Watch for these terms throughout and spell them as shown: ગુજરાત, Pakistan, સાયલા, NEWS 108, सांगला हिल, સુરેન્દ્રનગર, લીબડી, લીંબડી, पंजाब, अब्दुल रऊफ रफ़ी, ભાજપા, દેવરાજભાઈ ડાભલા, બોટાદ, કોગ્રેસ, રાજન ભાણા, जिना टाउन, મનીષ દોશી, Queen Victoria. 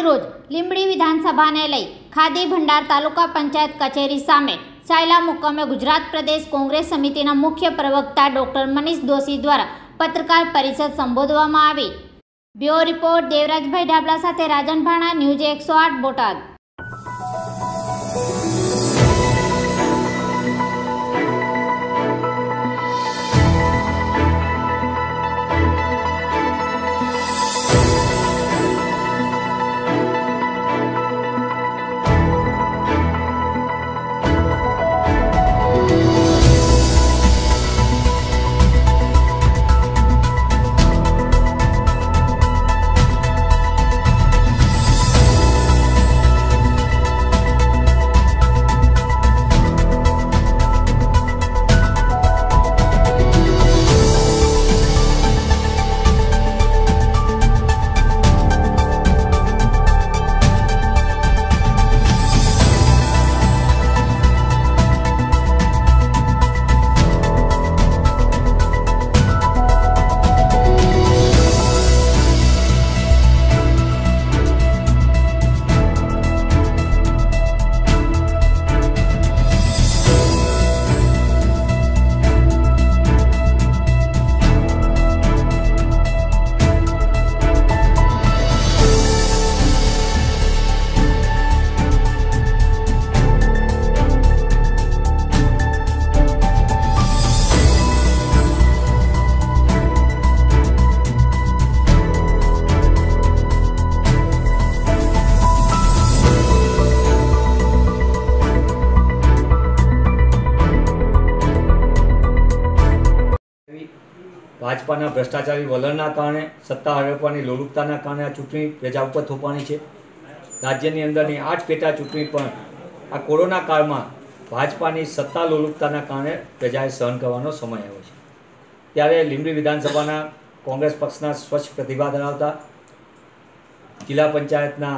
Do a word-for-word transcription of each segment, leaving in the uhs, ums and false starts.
આજરોજ લીંબડી વિધાનસભાને લઈ ખાદી ભંડાર તાલુકા પંચાયત કચેરી સામે સાયલા મુકમે ગુજરાત પ્રદેશ કોંગ્રેસ સમિતિના મુખ્ય પ્રવક્તા ડો. મનીષ દોશી દ્વારા પત્રકાર પરિષદ સંબોધવામાં આવી. બ્યુરો રિપોર્ટ દેવરાજભાઈ ડાભલા સાથે રાજન ભાણા, ન્યૂઝ એકસો આઠ બોટાદ. भाजपाना भ्रष्टाचारी वलणना कारणे सत्ता हड़पवानी लोलुपताना कारणे आ चूंटणी प्रजा पर थोपवानी छे। राज्यनी अंदरनी आठ पेटा चूंटणी पण आ कोरोना काळमां भाजपानी सत्ता लोलुपताना कारणे प्रजाए सहन करवानो समय आव्यो छे, त्यारे लींबड़ी विधानसभाना कोंग्रेस पक्षना स्वच्छ प्रतिभा धरावता जिला पंचायतना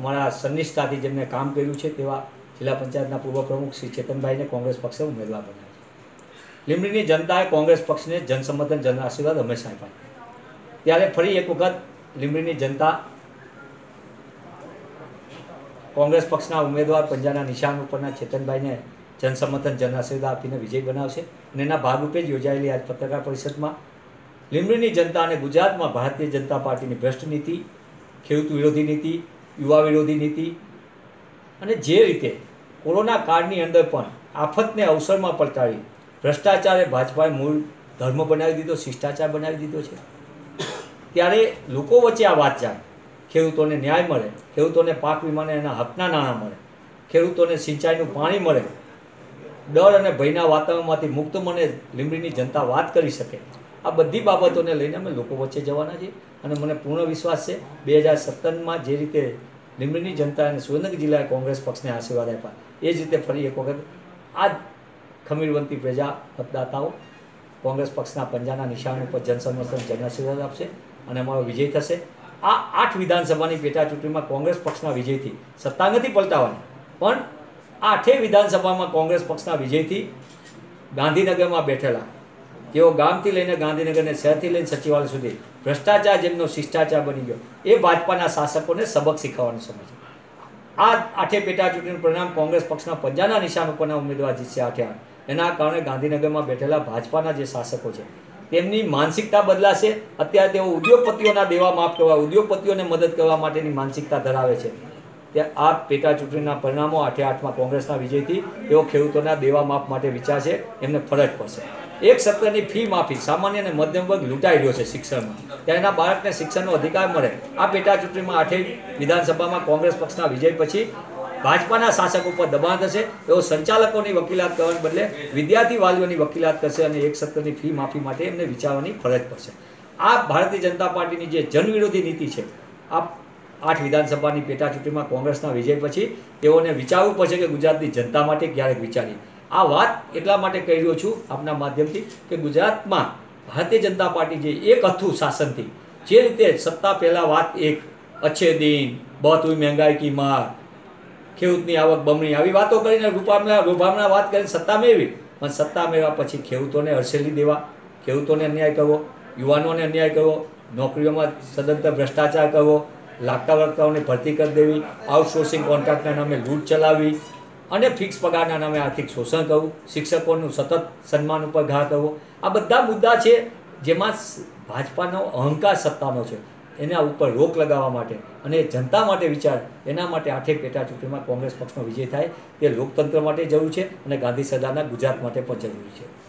अमारा सन्निष्ठाथी जेमणे काम कर्युं छे तेवा जिला पंचायतना पूर्व प्रमुख श्री चेतनभाईने कोंग्रेस पक्षे उमेदवार बनाव्या। લીંબડીની जनताए कांग्रेस पक्ष ने जनसमर्थन जन आशीर्वाद हमेशा आप्या, त्यारे फरी एक वखत લીંબડીની जनता कांग्रेस पक्षना उमेदवार पंजाना निशान उपरना चेतनभाईने जनसमर्थन जन आशीर्वाद आपीने विजयी बनावशे अने एना भागरूपे ज योजायेली आज पत्रकार परिषदमां લીંબડીની जनता अने गुजरातमां भारतीय जनता पार्टीनी भ्रष्ट नीति, खेडूत विरोधी नीति, युवा विरोधी नीति अने जे रीते कोरोना काळनी अंदर पण आफतने अवसरमां पलटावी भ्रष्टाचारे भाजपाए मूल धर्म बनावी दीधो, शिष्टाचार बनावी दीधो छे। त्यारे लोको वच्चे आ वात जाय, खेडूतोने न्याय मळे, खेडूतोने पाक वीमाने एना हकना नाणां मळे, खेडूतोने सिंचाईनुं पाणी मळे, डर अने भयना वातावरणमांथी मुक्त मने લીંબડીની जनता वात करी शके। आ बधी बाबतोने लईने अमे लोको वच्चे जवाना छीए अने मने पूर्ण विश्वास छे બે હજાર સત્તર मां जे रीते લીંબડીની जनता अने સુરેન્દ્રનગર जिला कोंग्रेस पक्षने आशीर्वाद आप्या ए ज रीते फरी एक वखत आ खमीरवंती प्रजा मतदाताओं कांग्रेस पक्षना पंजाना निशान पर जनसमर्थन जन आशीर्वाद आपशे अने अमारो विजय थशे। आ आठ विधानसभानी पेटा चूंटणीमां कांग्रेस पक्षना विजयथी सत्ता नथी पलटाववानी पण आठे विधानसभामां कांग्रेस पक्षना विजयथी गांधीनगरमां बेठेला तेओ गामथी लईने गांधीनगरने शहरथी लईने सचिवालय सुधी भ्रष्टाचार जेमनो शिष्टाचार बनी गयो ए भाजपाना शासकोने सबक शीखवानो समय छे। आ आठे पेटा चूंटणीनुं परिणाम कांग्रेस पक्षना पंजाना निशान उपरना उमेदवार जीतशे आठे आठ। एना कारणे गांधीनगरमां बेठेला भाजपाना जे शासको छे तेमनी मानसिकता बदलाशे। अत्यारे तेओ उद्योगपतिओना देवा माफ करवा, उद्योगपतिओने मदद करवा माटेनी मानसिकता धरावे छे। ते आ पेटा चूंटणीना परिणामो आठे आठमां कांग्रेसना विजयथी तेओ खेडूतोना देवा माफ माटे विचारशे, एमने फरज पडशे। एक सत्रनी फी माफी सामान्य अने मध्यम वर्ग लूंटाई रह्यो छे शिक्षणमां, त्यारे एना बाळकने शिक्षणनो अधिकार मळे। आ पेटा चूंटणीमां आठे विधानसभामां कांग्रेस पक्षना विजय पछी भाजपाना शासको पर दबाण थशे, तेओ संचालकोनी वकीलात करवाने बदले विद्यार्थी वालीओनी वकीलात करशे अने एक सत्रनी फी माफी माटे एमने विचारवानी फरज पडशे। आ भारतीय जनता पार्टीनी जे जनविरोधी नीति छे आ आठ विधानसभानी पेटा चूंटणीमां कांग्रेसना विजय पछी तेओने विचारवुं पडशे के गुजरातनी जनता माटे क्यारेक विचारीए। आ वात एटला माटे कही रह्यो छुं आपना माध्यमथी के गुजरातमां भारतीय जनता पार्टी जे एक हथुं शासनथी जे रीते सत्ता पहेला वात एक अच्छे दिन बहुत महंगाई की मार, ખેડૂતની આવક બમણી આવી વાતો કરીને રૂપામણા રૂભામણા વાત કરીને સત્તા મેળવી, પણ સત્તા મેળવ્યા પછી ખેડૂતોને હડસેલી દેવા, ખેડૂતોને અન્યાય કરવો, યુવાનોને અન્યાય કરવો, નોકરીઓમાં સદંતર ભ્રષ્ટાચાર કરવો, લાગતા વળગતાઓની ભરતી કરી દેવી, આઉટસોર્સિંગ કોન્ટ્રાક્ટના નામે લૂંટ ચલાવી અને ફિક્સ પગારના નામે આર્થિક શોષણ કરવું, શિક્ષકોનું સતત સન્માન ઉપર ઘા કરવો, આ બધા મુદ્દા છે જેમાં ભાજપાનો અહંકાર સત્તાનો છે, એના ઉપર રોક લગાવવા માટે અને જનતા માટે વિચાર એના માટે આઠે પેટા ચૂંટણીમાં કોંગ્રેસ પક્ષનો વિજય થાય તે લોકતંત્ર માટે જરૂરી છે અને ગાંધી સરદારના ગુજરાત માટે પણ જરૂરી છે।